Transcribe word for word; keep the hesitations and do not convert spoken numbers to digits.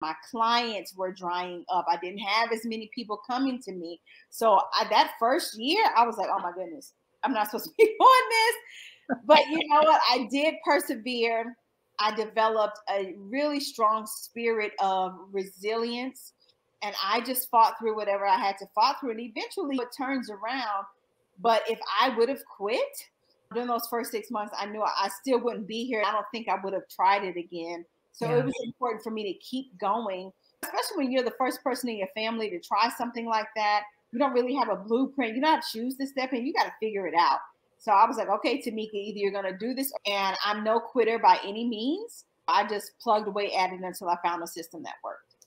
My clients were drying up. I didn't have as many people coming to me. So I, that first year, I was like, oh my goodness, I'm not supposed to be doing this. But you know what? I did persevere. I developed a really strong spirit of resilience. And I just fought through whatever I had to fought through. And eventually it turns around. But if I would have quit during those first six months, I knew I still wouldn't be here. I don't think I would have tried it again. So yeah. It was important for me to keep going, especially when you're the first person in your family to try something like that. You don't really have a blueprint. You don't have shoes to step in. You got to figure it out. So I was like, okay, Tamika, either you're going to do this. And I'm no quitter by any means. I just plugged away at it until I found a system that worked.